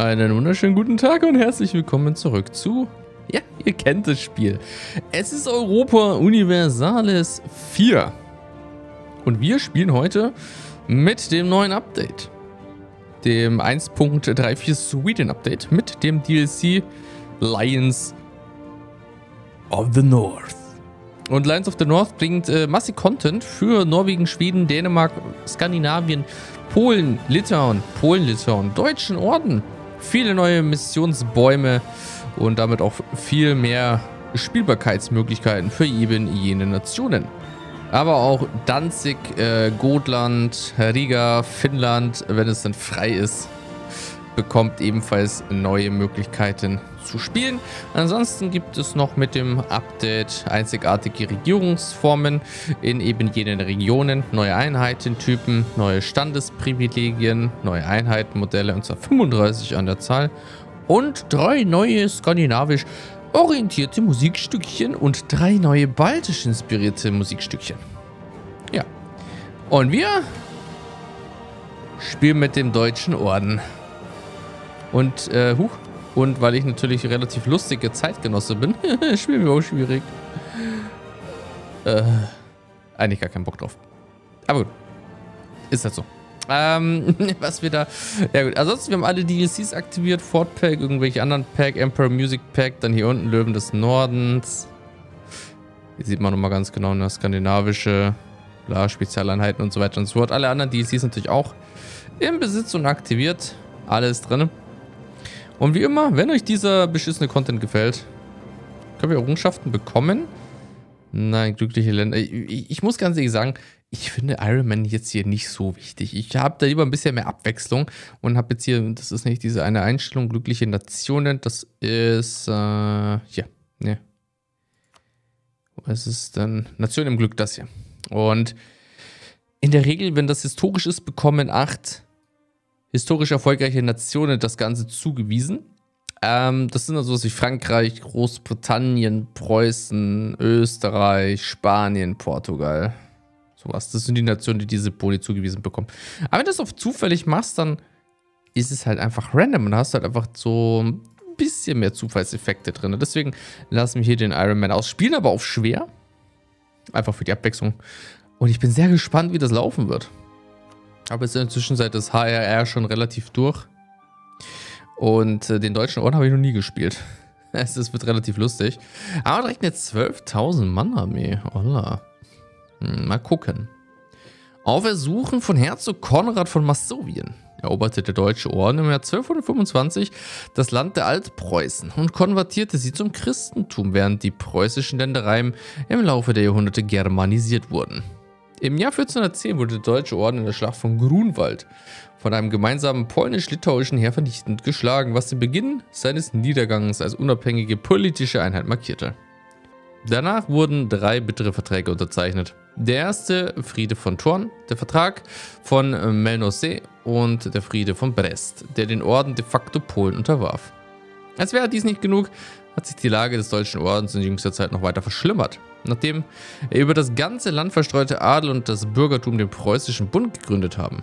Einen wunderschönen guten Tag und herzlich willkommen zurück zu... Ja, ihr kennt das Spiel. Es ist Europa Universalis 4. Und wir spielen heute mit dem neuen Update. Dem 1.34 Sweden Update mit dem DLC Lions of the North. Und Lions of the North bringt massiv Content für Norwegen, Schweden, Dänemark, Skandinavien, Polen, Litauen, Deutschen Orden. Viele neue Missionsbäume und damit auch viel mehr Spielbarkeitsmöglichkeiten für eben jene Nationen. Aber auch Danzig, Gotland, Riga, Finnland, wenn es dann frei ist, bekommt ebenfalls neue Möglichkeiten zu spielen. Ansonsten gibt es noch mit dem Update einzigartige Regierungsformen in eben jenen Regionen, neue Einheitentypen, neue Standesprivilegien, neue Einheitenmodelle, und zwar 35 an der Zahl, und 3 neue skandinavisch orientierte Musikstückchen und 3 neue baltisch inspirierte Musikstückchen. Ja. Und wir spielen mit dem Deutschen Orden. Und weil ich natürlich relativ lustige Zeitgenosse bin, spielen wir auch schwierig. Eigentlich gar keinen Bock drauf. Aber gut. Ist halt so. Was wir da... Ja gut, ansonsten, wir haben alle DLCs aktiviert. Fort Pack, irgendwelche anderen Pack, Emperor Music Pack, dann hier unten Löwen des Nordens. Hier sieht man nochmal ganz genau, das skandinavische, bla, Spezialeinheiten und so weiter und so fort. Alle anderen DLCs natürlich auch im Besitz und aktiviert. Alles drin. Und wie immer, wenn euch dieser beschissene Content gefällt, können wir Errungenschaften bekommen. Nein, glückliche Länder. Ich muss ganz ehrlich sagen, ich finde Iron Man jetzt hier nicht so wichtig. Ich habe da lieber ein bisschen mehr Abwechslung und habe jetzt hier, das ist nicht diese eine Einstellung, glückliche Nationen, das ist, hier, ne. Was ist denn? Nation im Glück, das hier. Und in der Regel, wenn das historisch ist, bekommen 8 historisch erfolgreiche Nationen das Ganze zugewiesen. Das sind also sowas wie Frankreich, Großbritannien, Preußen, Österreich, Spanien, Portugal. Sowas. Das sind die Nationen, die diese Boni zugewiesen bekommen. Aber wenn du das auf zufällig machst, dann ist es halt einfach random und hast halt einfach so ein bisschen mehr Zufallseffekte drin. Deswegen lassen wir hier den Iron Man aus. Spielen aber auf schwer. Einfach für die Abwechslung. Und ich bin sehr gespannt, wie das laufen wird. Aber jetzt in der Zwischenzeit ist HRR schon relativ durch. Und den Deutschen Orden habe ich noch nie gespielt. Es wird relativ lustig. Aber direkt eine 12.000 Mann-Armee. Holla. Mal gucken. Auf Ersuchen von Herzog Konrad von Massowien eroberte der Deutsche Orden im Jahr 1225 das Land der Altpreußen und konvertierte sie zum Christentum, während die preußischen Ländereien im Laufe der Jahrhunderte germanisiert wurden. Im Jahr 1410 wurde der Deutsche Orden in der Schlacht von Grunwald von einem gemeinsamen polnisch-litauischen Heer vernichtend geschlagen, was den Beginn seines Niedergangs als unabhängige politische Einheit markierte. Danach wurden 3 bittere Verträge unterzeichnet. Der erste, Friede von Thorn, der Vertrag von Melnoce und der Friede von Brest, der den Orden de facto Polen unterwarf. Als wäre dies nicht genug, hat sich die Lage des Deutschen Ordens in jüngster Zeit noch weiter verschlimmert. Nachdem er über das ganze Land verstreute Adel und das Bürgertum den Preußischen Bund gegründet haben.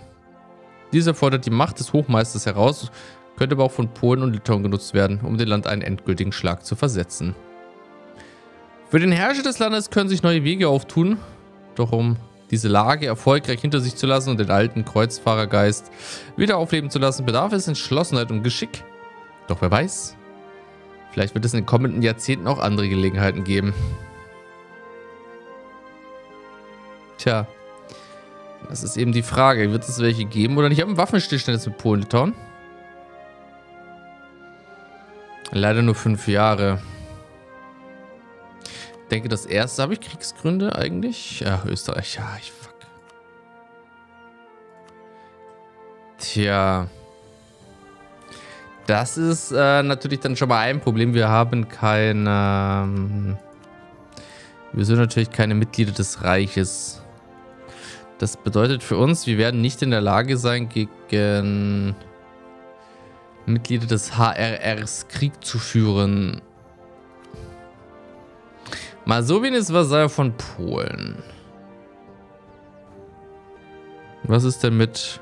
Dieser fordert die Macht des Hochmeisters heraus, könnte aber auch von Polen und Litauen genutzt werden, um dem Land einen endgültigen Schlag zu versetzen. Für den Herrscher des Landes können sich neue Wege auftun, doch um diese Lage erfolgreich hinter sich zu lassen und den alten Kreuzfahrergeist wieder aufleben zu lassen, bedarf es Entschlossenheit und Geschick. Doch wer weiß, vielleicht wird es in den kommenden Jahrzehnten auch andere Gelegenheiten geben. Tja, das ist eben die Frage, wird es welche geben oder nicht? Ich habe einen Waffenstillstand jetzt mit Polen, Litauen. Leider nur 5 Jahre. Ich denke, das erste habe ich Kriegsgründe eigentlich. Ach, Österreich. Ja, ich fuck. Tja. Das ist natürlich dann schon mal ein Problem. Wir haben wir sind natürlich keine Mitglieder des Reiches. Das bedeutet für uns, wir werden nicht in der Lage sein, gegen Mitglieder des HRRs Krieg zu führen. Masowien ist Vasall von Polen. Was ist denn mit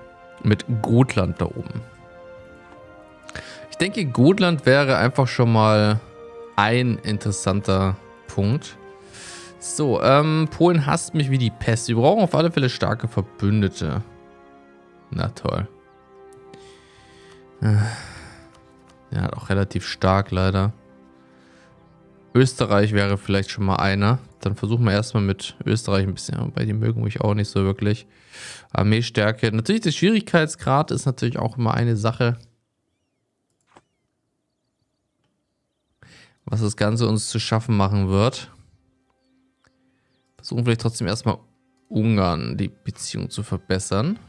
Gotland da oben? Ich Ich denke, Gotland wäre einfach schon mal ein interessanter Punkt. So, Polen hasst mich wie die Pest. Wir brauchen auf alle Fälle starke Verbündete. Na toll. Ja, auch relativ stark leider. Österreich wäre vielleicht schon mal einer. Dann versuchen wir erstmal mit Österreich ein bisschen. Bei den mögen mich auch nicht so wirklich. Armeestärke. Natürlich, der Schwierigkeitsgrad ist natürlich auch immer eine Sache, was das Ganze uns zu schaffen machen wird. Versuchen vielleicht trotzdem erstmal Ungarn die Beziehung zu verbessern.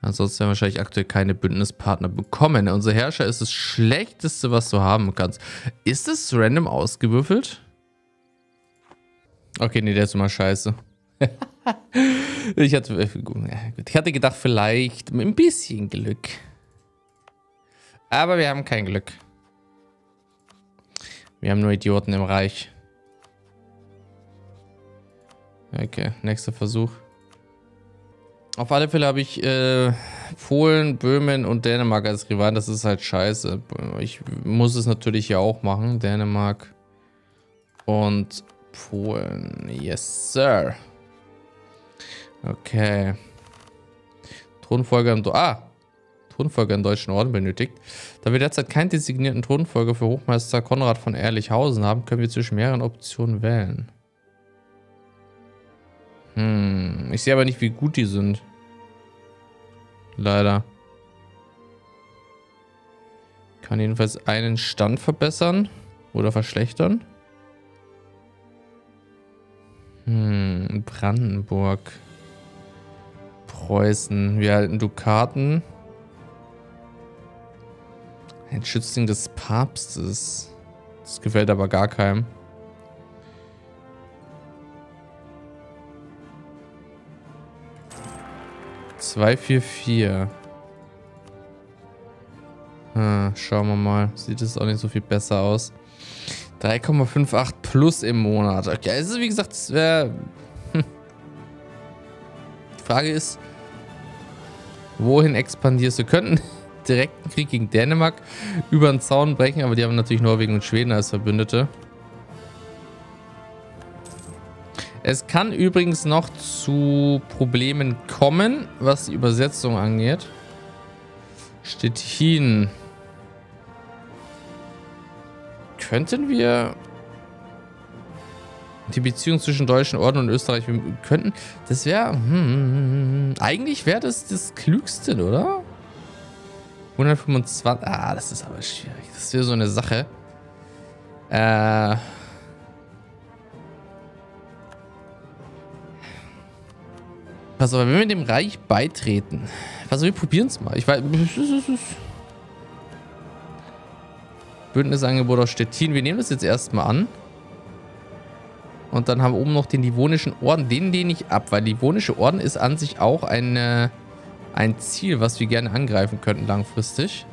Ansonsten werden wir wahrscheinlich aktuell keine Bündnispartner bekommen. Unser Herrscher ist das Schlechteste, was du haben kannst. Ist es random ausgewürfelt? Okay, nee, der ist immer scheiße. Ich hatte gedacht, vielleicht mit ein bisschen Glück. Aber wir haben kein Glück. Wir haben nur Idioten im Reich. Okay, nächster Versuch. Auf alle Fälle habe ich Polen, Böhmen und Dänemark als Rivalen. Das ist halt scheiße. Ich muss es natürlich ja auch machen. Dänemark und Polen. Yes, sir. Okay. Thronfolger im... Thronfolger im Deutschen Orden benötigt. Da wir derzeit keinen designierten Thronfolger für Hochmeister Konrad von Ehrlichhausen haben, können wir zwischen mehreren Optionen wählen. Ich sehe aber nicht, wie gut die sind. Leider. Ich kann jedenfalls einen Stand verbessern oder verschlechtern. Brandenburg. Preußen. Wir halten Dukaten. Ein Schützling des Papstes. Das gefällt aber gar keinem. Schauen wir mal. Sieht es auch nicht so viel besser aus. 3,58 plus im Monat. Okay, also wie gesagt, das wäre... Die Frage ist, wohin expandierst du? Wir könnten direkten Krieg gegen Dänemark über den Zaun brechen, aber die haben natürlich Norwegen und Schweden als Verbündete. Es kann übrigens noch zu Problemen kommen, was die Übersetzung angeht. Stettin. Könnten wir die Beziehung zwischen Deutschen Orden und Österreich könnten? Das wäre... eigentlich wäre das das Klügste, oder? 125... Ah, das ist aber schwierig. Das wäre so eine Sache. Pass auf, wenn wir dem Reich beitreten. Pass auf, wir probieren es mal. Ich weiß. Bündnisangebot aus Stettin. Wir nehmen das jetzt erstmal an. Und dann haben wir oben noch den Livonischen Orden. Den lehne ich ab, weil Livonische Orden ist an sich auch ein Ziel, was wir gerne angreifen könnten langfristig.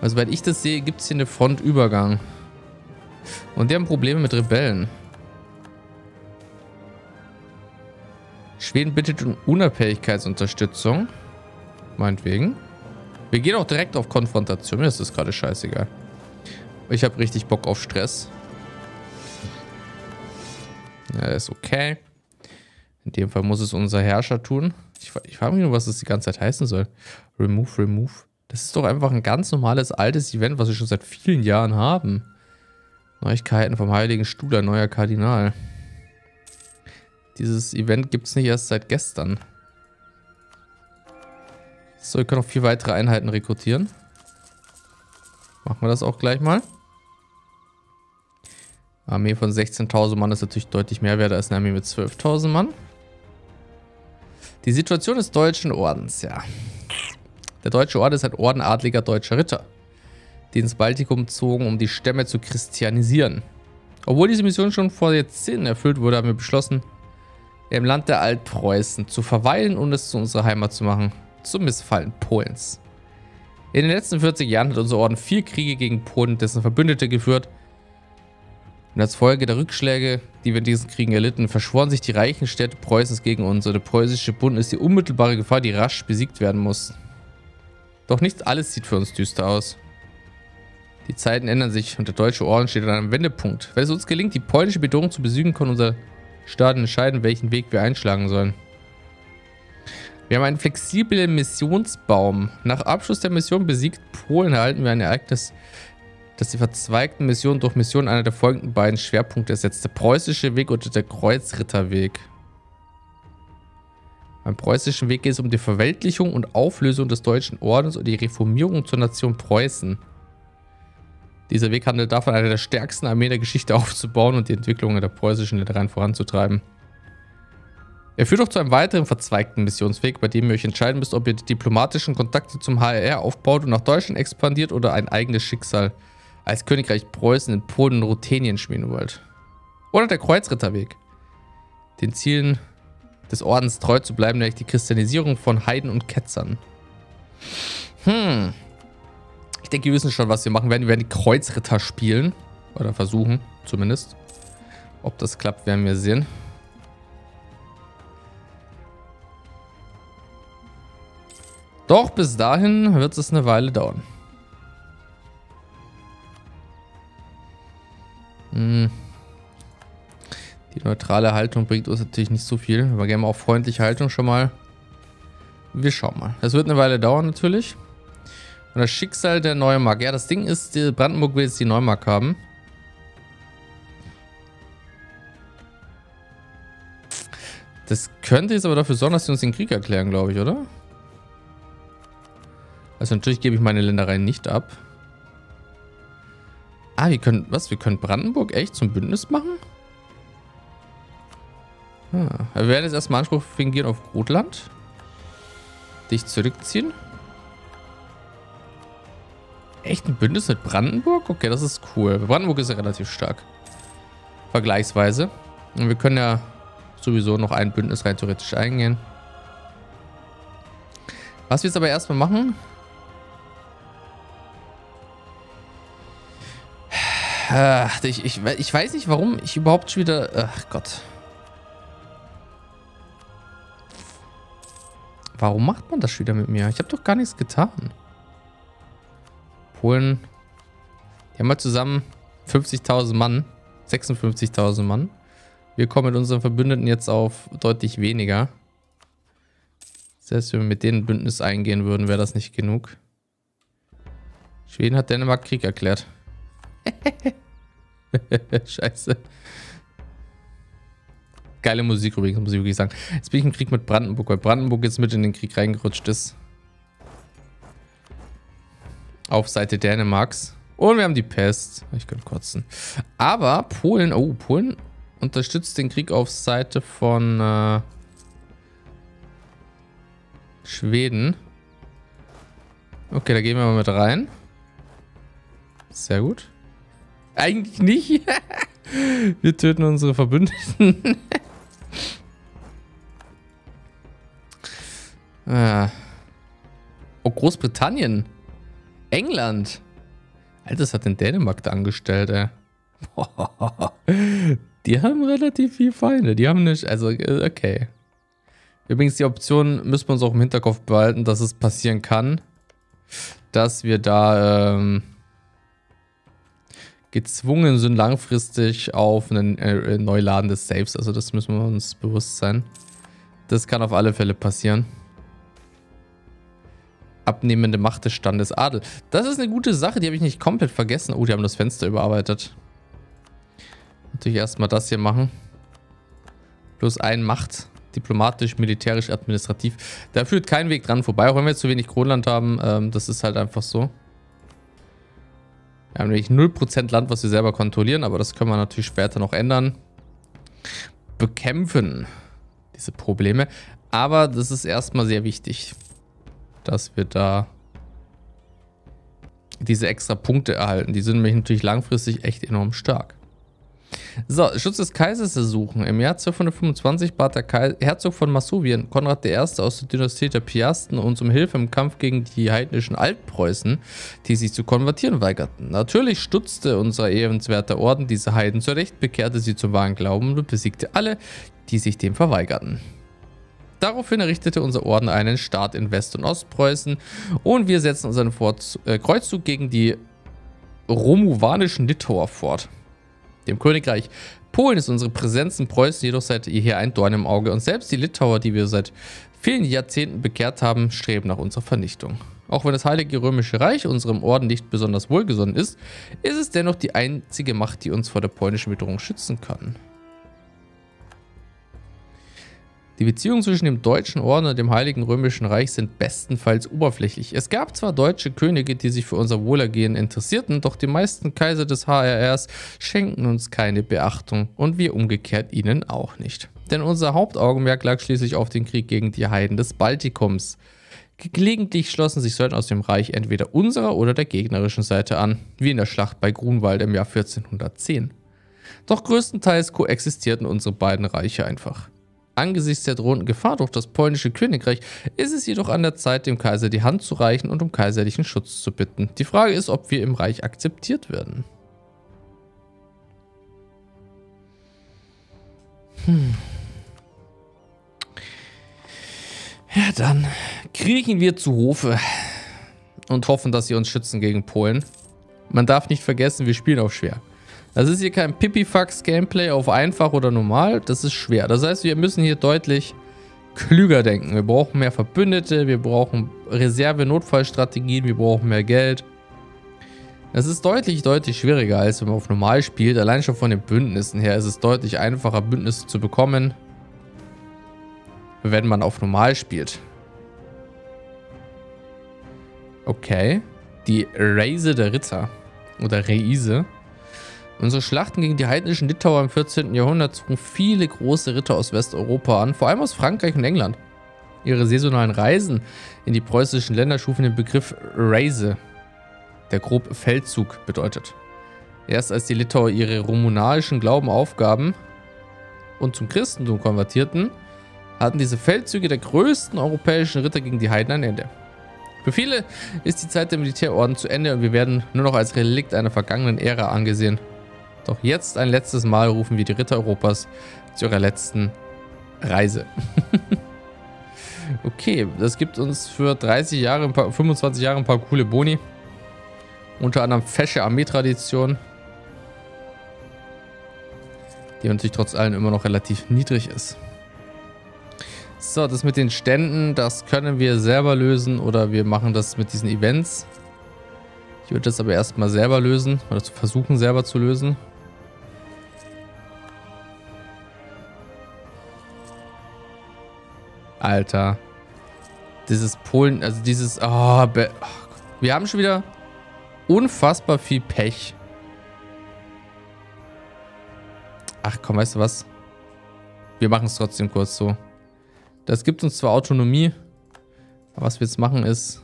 Also, soweit ich das sehe, gibt es hier eine Frontübergang. Und die haben Probleme mit Rebellen. Schweden bittet um Unabhängigkeitsunterstützung. Meinetwegen. Wir gehen auch direkt auf Konfrontation. Mir ist das gerade scheißegal. Ich habe richtig Bock auf Stress. Ja, ist okay. In dem Fall muss es unser Herrscher tun. Ich frage mich nur, was das die ganze Zeit heißen soll. Remove, remove. Das ist doch einfach ein ganz normales, altes Event, was wir schon seit vielen Jahren haben. Neuigkeiten vom Heiligen Stuhl, ein neuer Kardinal. Dieses Event gibt es nicht erst seit gestern. So, wir können auch 4 weitere Einheiten rekrutieren. Machen wir das auch gleich mal. Armee von 16.000 Mann ist natürlich deutlich mehr wert als eine Armee mit 12.000 Mann. Die Situation des Deutschen Ordens, ja. Der Deutsche Orden ist ein Orden adliger deutscher Ritter, die ins Baltikum zogen, um die Stämme zu christianisieren. Obwohl diese Mission schon vor Jahrzehnten erfüllt wurde, haben wir beschlossen, im Land der Altpreußen zu verweilen und es zu unserer Heimat zu machen, zum Missfallen Polens. In den letzten 40 Jahren hat unser Orden 4 Kriege gegen Polen und dessen Verbündete geführt und als Folge der Rückschläge die wir in diesen Kriegen erlitten, verschworen sich die reichen Städte Preußens gegen uns. Und der preußische Bund ist die unmittelbare Gefahr, die rasch besiegt werden muss. Doch nicht alles sieht für uns düster aus. Die Zeiten ändern sich und der Deutsche Orden steht an einem Wendepunkt. Wenn es uns gelingt, die polnische Bedrohung zu besiegen, kann unser Staat entscheiden, welchen Weg wir einschlagen sollen. Wir haben einen flexiblen Missionsbaum. Nach Abschluss der Mission besiegt Polen erhalten wir ein Ereignis, das die verzweigten Missionen durch Missionen einer der folgenden beiden Schwerpunkte ersetzt. Der preußische Weg oder der Kreuzritterweg. Beim preußischen Weg geht es um die Verweltlichung und Auflösung des Deutschen Ordens und die Reformierung zur Nation Preußen. Dieser Weg handelt davon, eine der stärksten Armeen der Geschichte aufzubauen und die Entwicklung der preußischen Ländereien voranzutreiben. Er führt auch zu einem weiteren verzweigten Missionsweg, bei dem ihr euch entscheiden müsst, ob ihr die diplomatischen Kontakte zum HRR aufbaut und nach Deutschland expandiert oder ein eigenes Schicksal als Königreich Preußen in Polen und Ruthenien schmieden wollt. Oder der Kreuzritterweg. Den Zielen des Ordens treu zu bleiben, nämlich die Christianisierung von Heiden und Ketzern. Ich denke, wir wissen schon, was wir machen werden. Wir werden die Kreuzritter spielen. Oder versuchen, zumindest. Ob das klappt, werden wir sehen. Doch bis dahin wird es eine Weile dauern. Die neutrale Haltung bringt uns natürlich nicht so viel. Aber gerne mal auf freundliche Haltung schon mal. Wir schauen mal. Das wird eine Weile dauern natürlich. Und das Schicksal der Neumark. Ja, das Ding ist, Brandenburg will jetzt die Neumark haben. Das könnte jetzt aber dafür sorgen, dass sie uns den Krieg erklären, glaube ich, oder? Also natürlich gebe ich meine Ländereien nicht ab. Ah, wir können... Was? Wir können Brandenburg echt zum Bündnis machen? Wir werden jetzt erstmal Anspruch fingieren auf Gotland. Dich zurückziehen. Echt ein Bündnis mit Brandenburg? Okay, das ist cool. Brandenburg ist ja relativ stark. Vergleichsweise. Und wir können ja sowieso noch ein Bündnis rein theoretisch eingehen. Was wir jetzt aber erstmal machen... Ich weiß nicht, warum ich überhaupt schon wieder... Ach Gott. Warum macht man das schon wieder mit mir? Ich habe doch gar nichts getan. Polen. Die haben wir zusammen 50.000 Mann. 56.000 Mann. Wir kommen mit unseren Verbündeten jetzt auf deutlich weniger. Selbst wenn wir mit denen ein Bündnis eingehen würden, wäre das nicht genug. Schweden hat Dänemark Krieg erklärt. Scheiße. Geile Musik übrigens, muss ich wirklich sagen. Jetzt bin ich im Krieg mit Brandenburg, weil Brandenburg jetzt mit in den Krieg reingerutscht ist. Auf Seite Dänemarks. Und wir haben die Pest. Ich könnte kotzen. Aber Polen, oh, Polen unterstützt den Krieg auf Seite von Schweden. Okay, da gehen wir mal mit rein. Sehr gut. Eigentlich nicht. Wir töten unsere Verbündeten. Oh, Großbritannien. England. Alter, das hat den Dänemark da angestellt, ey. Die haben relativ viel Feinde. Die haben nicht... Also, okay. Übrigens, die Option müssen wir uns auch im Hinterkopf behalten, dass es passieren kann, dass wir da gezwungen sind, langfristig auf einen Neuladen des Saves. Also, das müssen wir uns bewusst sein. Das kann auf alle Fälle passieren. Abnehmende Macht des Standes Adel. Das ist eine gute Sache, die habe ich nicht komplett vergessen. Oh, die haben das Fenster überarbeitet. Natürlich erstmal das hier machen. Plus ein Macht. Diplomatisch, militärisch, administrativ. Da führt kein Weg dran vorbei. Auch wenn wir jetzt zu wenig Kronland haben, das ist halt einfach so. Wir haben nämlich 0% Land, was wir selber kontrollieren. Aber das können wir natürlich später noch ändern. Bekämpfen diese Probleme. Aber das ist erstmal sehr wichtig, dass wir da diese extra Punkte erhalten. Die sind nämlich natürlich langfristig echt enorm stark. So, Schutz des Kaisers ersuchen. Im Jahr 1225 bat der Herzog von Masowien, Konrad I. aus der Dynastie der Piasten, uns um Hilfe im Kampf gegen die heidnischen Altpreußen, die sich zu konvertieren weigerten. Natürlich stutzte unser ehrenswerter Orden diese Heiden zurecht, bekehrte sie zum wahren Glauben und besiegte alle, die sich dem verweigerten. Daraufhin errichtete unser Orden einen Staat in West- und Ostpreußen und wir setzten unseren Kreuzzug gegen die Romuvanischen Litor fort. Dem Königreich Polen ist unsere Präsenz in Preußen jedoch seit jeher ein Dorn im Auge und selbst die Litauer, die wir seit vielen Jahrzehnten bekehrt haben, streben nach unserer Vernichtung. Auch wenn das Heilige Römische Reich unserem Orden nicht besonders wohlgesonnen ist, ist es dennoch die einzige Macht, die uns vor der polnischen Bedrohung schützen kann. Die Beziehungen zwischen dem Deutschen Orden und dem Heiligen Römischen Reich sind bestenfalls oberflächlich. Es gab zwar deutsche Könige, die sich für unser Wohlergehen interessierten, doch die meisten Kaiser des HRRs schenken uns keine Beachtung und wir umgekehrt ihnen auch nicht. Denn unser Hauptaugenmerk lag schließlich auf den Krieg gegen die Heiden des Baltikums. Gelegentlich schlossen sich Söldner aus dem Reich entweder unserer oder der gegnerischen Seite an, wie in der Schlacht bei Grunwald im Jahr 1410. Doch größtenteils koexistierten unsere beiden Reiche einfach. Angesichts der drohenden Gefahr durch das polnische Königreich ist es jedoch an der Zeit, dem Kaiser die Hand zu reichen und um kaiserlichen Schutz zu bitten. Die Frage ist, ob wir im Reich akzeptiert werden. Ja, dann kriechen wir zu Hofe und hoffen, dass sie uns schützen gegen Polen. Man darf nicht vergessen, wir spielen auch schwer. Das ist hier kein Pipifax-Gameplay auf einfach oder normal. Das ist schwer. Das heißt, wir müssen hier deutlich klüger denken. Wir brauchen mehr Verbündete, wir brauchen Reserve-Notfallstrategien, wir brauchen mehr Geld. Das ist deutlich, deutlich schwieriger, als wenn man auf normal spielt. Allein schon von den Bündnissen her ist es deutlich einfacher, Bündnisse zu bekommen, wenn man auf normal spielt. Okay. Die Reise der Ritter. Oder Reise. Unsere Schlachten gegen die heidnischen Litauer im 14. Jahrhundert zogen viele große Ritter aus Westeuropa an, vor allem aus Frankreich und England. Ihre saisonalen Reisen in die preußischen Länder schufen den Begriff Reise, der grob Feldzug bedeutet. Erst als die Litauer ihre romanischen Glauben aufgaben und zum Christentum konvertierten, hatten diese Feldzüge der größten europäischen Ritter gegen die Heiden ein Ende. Für viele ist die Zeit der Militärorden zu Ende und wir werden nur noch als Relikt einer vergangenen Ära angesehen. Doch jetzt ein letztes Mal rufen wir die Ritter Europas zu ihrer letzten Reise. Okay, das gibt uns für 30 Jahre, 25 Jahre ein paar coole Boni. Unter anderem fesche Armeetradition, die natürlich trotz allem immer noch relativ niedrig ist. So, das mit den Ständen, das können wir selber lösen oder wir machen das mit diesen Events. Ich würde das aber erstmal selber lösen oder versuchen selber zu lösen. Alter. Dieses Polen, also dieses... Oh, wir haben schon wieder unfassbar viel Pech. Ach komm, weißt du was? Wir machen es trotzdem kurz so. Das gibt uns zwar Autonomie, aber was wir jetzt machen ist,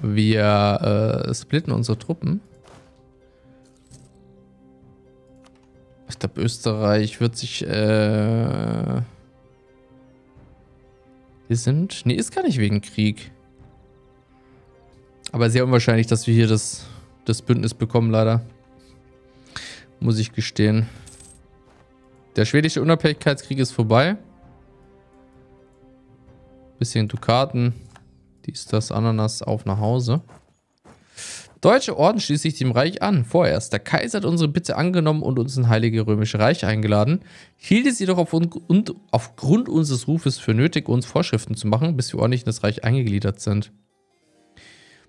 wir splitten unsere Truppen. Ich glaube, Österreich wird sich... Nee, ist gar nicht wegen Krieg. Aber sehr unwahrscheinlich, dass wir hier das Bündnis bekommen, leider. Muss ich gestehen. Der schwedische Unabhängigkeitskrieg ist vorbei. Bisschen Dukaten. Dies, das, Ananas, auf nach Hause. Deutsche Orden schließt sich dem Reich an. Vorerst. Der Kaiser hat unsere Bitte angenommen und uns ins Heilige Römische Reich eingeladen. Hielt es jedoch aufgrund unseres Rufes für nötig, uns Vorschriften zu machen, bis wir ordentlich in das Reich eingegliedert sind.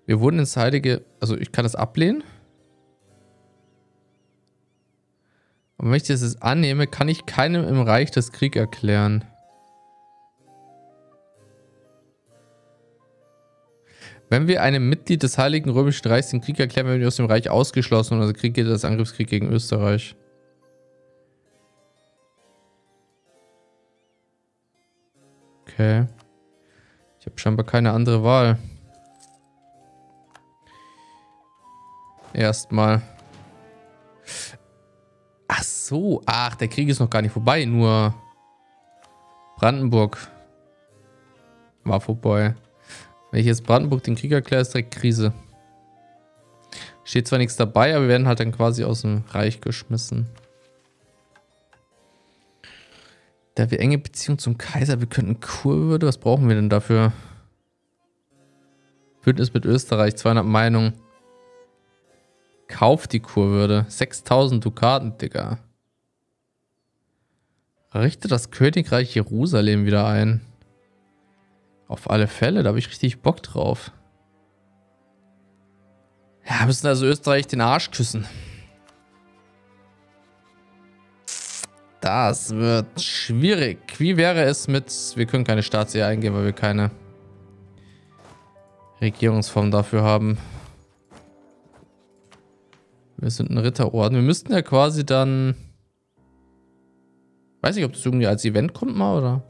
Wir wurden ins Heilige... Also, ich kann das ablehnen. Und wenn ich das jetzt annehme, kann ich keinem im Reich das Krieg erklären. Wenn wir einem Mitglied des Heiligen Römischen Reichs den Krieg erklären, werden wir aus dem Reich ausgeschlossen und unser Krieg geht als Angriffskrieg gegen Österreich. Okay. Ich habe scheinbar keine andere Wahl. Erstmal. Ach so. Ach, der Krieg ist noch gar nicht vorbei. Nur Brandenburg war vorbei. Wenn ich jetzt Brandenburg den Krieg erkläre, ist direkt Krise. Steht zwar nichts dabei, aber wir werden halt dann quasi aus dem Reich geschmissen. Da wir enge Beziehung zum Kaiser, wir könnten Kurwürde. Was brauchen wir denn dafür? Bündnis mit Österreich, 200 Meinungen. Kauf die Kurwürde. 6000 Dukaten, Digga. Richte das Königreich Jerusalem wieder ein. Auf alle Fälle, da habe ich richtig Bock drauf. Ja, müssen also Österreich den Arsch küssen. Das wird schwierig. Wie wäre es mit... Wir können keine Staatsehe eingehen, weil wir keine Regierungsform dafür haben. Wir sind ein Ritterorden. Wir müssten ja quasi dann... Weiß nicht, ob das irgendwie als Event kommt mal, oder...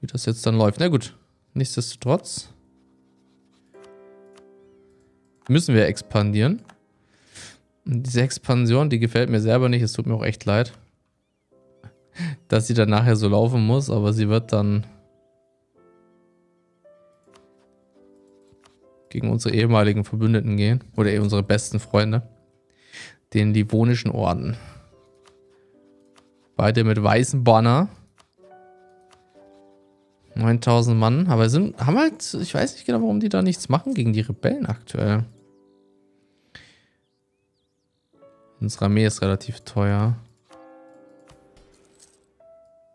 Wie das jetzt dann läuft. Na gut. Nichtsdestotrotz müssen wir expandieren. Und diese Expansion, die gefällt mir selber nicht. Es tut mir auch echt leid, dass sie dann nachher so laufen muss. Aber sie wird dann gegen unsere ehemaligen Verbündeten gehen. Oder eben unsere besten Freunde. Den Livonischen Orden. Beide mit weißem Banner. 9000 Mann, aber haben halt, ich weiß nicht genau, warum die da nichts machen gegen die Rebellen aktuell. Unsere Armee ist relativ teuer.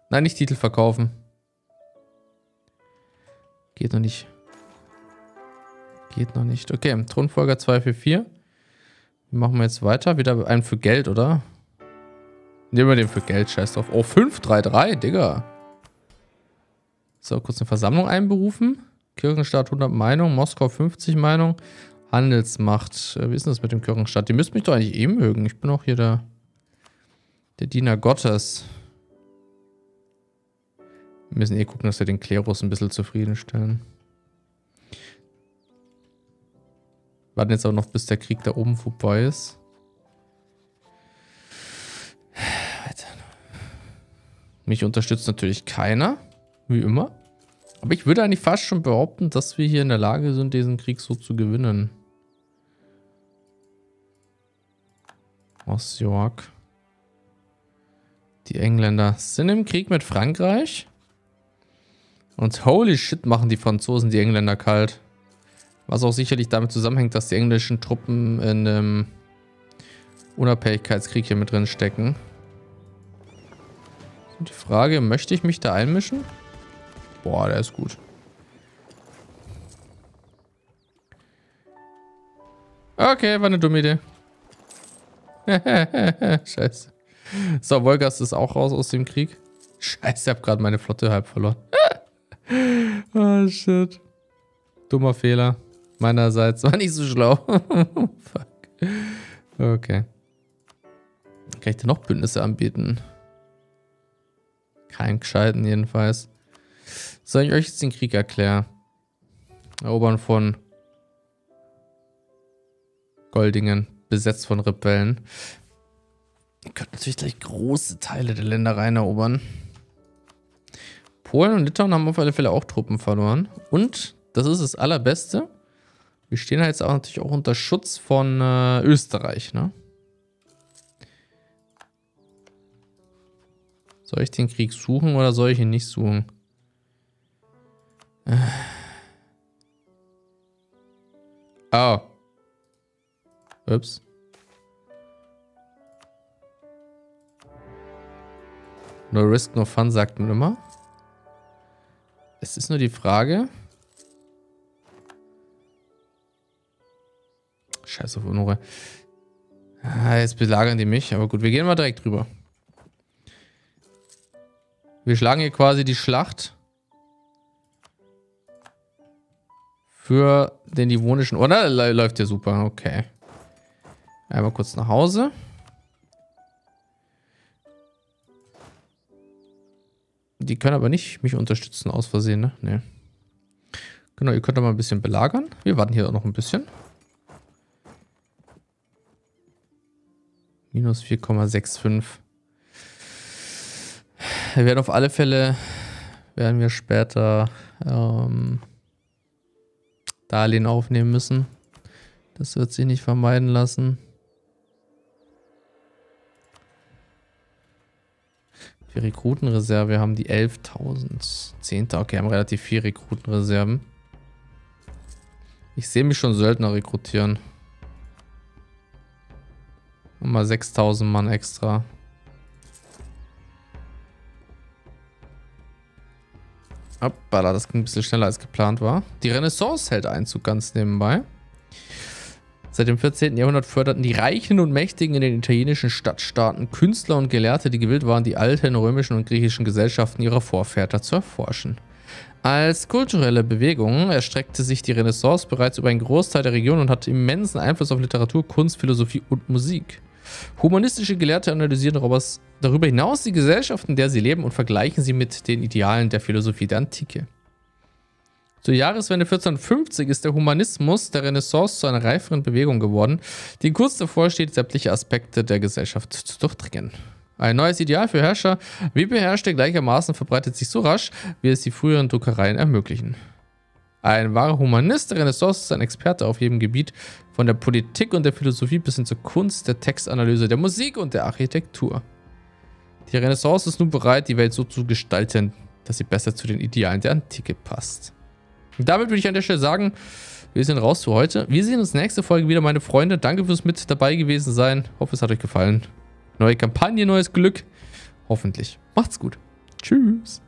Nein, nicht Titel verkaufen. Geht noch nicht. Geht noch nicht. Okay, Thronfolger 244. Wie machen wir jetzt weiter? Wieder einen für Geld, oder? Nehmen wir den für Geld, scheiß drauf. Oh, 533, Digga. So, kurz eine Versammlung einberufen. Kirchenstaat 100 Meinung, Moskau 50 Meinung, Handelsmacht. Wie ist denn das mit dem Kirchenstaat? Die müssten mich doch eigentlich eh mögen. Ich bin auch hier der Diener Gottes. Wir müssen eh gucken, dass wir den Klerus ein bisschen zufriedenstellen. Warten jetzt auch noch, bis der Krieg da oben vorbei ist. Mich unterstützt natürlich keiner. Wie immer. Aber ich würde eigentlich fast schon behaupten, dass wir hier in der Lage sind, diesen Krieg so zu gewinnen. Aus York. Die Engländer sind im Krieg mit Frankreich. Und holy shit machen die Franzosen die Engländer kalt. Was auch sicherlich damit zusammenhängt, dass die englischen Truppen in einem Unabhängigkeitskrieg hier mit drin stecken. Die Frage, möchte ich mich da einmischen? Boah, der ist gut. Okay, war eine dumme Idee. Scheiße. So, Wolgast ist auch raus aus dem Krieg. Scheiße, ich habe gerade meine Flotte halb verloren. Oh, shit. Dummer Fehler. Meinerseits war nicht so schlau. Fuck. Okay. Kann ich dir noch Bündnisse anbieten? Kein gescheiten jedenfalls. Soll ich euch jetzt den Krieg erklären? Erobern von Goldingen, besetzt von Rebellen. Ihr könnt natürlich gleich große Teile der Ländereien erobern. Polen und Litauen haben auf alle Fälle auch Truppen verloren. Und, das ist das Allerbeste, wir stehen halt jetzt auch natürlich auch unter Schutz von Österreich, ne? Soll ich den Krieg suchen oder soll ich ihn nicht suchen? Oh. Ups. No risk, no fun, sagt man immer. Es ist nur die Frage. Scheiß auf Unruhe. Ah, jetzt belagern die mich. Aber gut, wir gehen mal direkt drüber. Wir schlagen hier quasi die Schlacht für den Livonischen Orden. Oh, läuft ja super, okay. Einmal kurz nach Hause. Die können aber nicht mich unterstützen aus Versehen, ne? Nee. Genau, ihr könnt da mal ein bisschen belagern. Wir warten hier auch noch ein bisschen. Minus 4,65. Wir werden auf alle Fälle, werden wir später Darlehen aufnehmen müssen. Das wird sich nicht vermeiden lassen. Wir Rekrutenreserve haben die 11.000. 10. Okay, haben relativ viel Rekrutenreserven. Ich sehe mich schon Söldner rekrutieren. Nochmal 6.000 Mann extra. Hoppala, das ging ein bisschen schneller als geplant war. Die Renaissance hält Einzug ganz nebenbei. Seit dem 14. Jahrhundert förderten die Reichen und Mächtigen in den italienischen Stadtstaaten Künstler und Gelehrte, die gewillt waren, die alten römischen und griechischen Gesellschaften ihrer Vorväter zu erforschen. Als kulturelle Bewegung erstreckte sich die Renaissance bereits über einen Großteil der Region und hatte immensen Einfluss auf Literatur, Kunst, Philosophie und Musik. Humanistische Gelehrte analysieren darüber hinaus die Gesellschaft, in der sie leben, und vergleichen sie mit den Idealen der Philosophie der Antike. Zur Jahreswende 1450 ist der Humanismus der Renaissance zu einer reiferen Bewegung geworden, die kurz davor steht, sämtliche Aspekte der Gesellschaft zu durchdringen. Ein neues Ideal für Herrscher wie Beherrschte gleichermaßen verbreitet sich so rasch, wie es die früheren Druckereien ermöglichen. Ein wahrer Humanist der Renaissance ist ein Experte auf jedem Gebiet, von der Politik und der Philosophie bis hin zur Kunst, der Textanalyse, der Musik und der Architektur. Die Renaissance ist nun bereit, die Welt so zu gestalten, dass sie besser zu den Idealen der Antike passt. Und damit würde ich an der Stelle sagen, wir sind raus für heute. Wir sehen uns nächste Folge wieder, meine Freunde. Danke fürs mit dabei gewesen sein. Hoffe, es hat euch gefallen. Neue Kampagne, neues Glück. Hoffentlich. Macht's gut. Tschüss.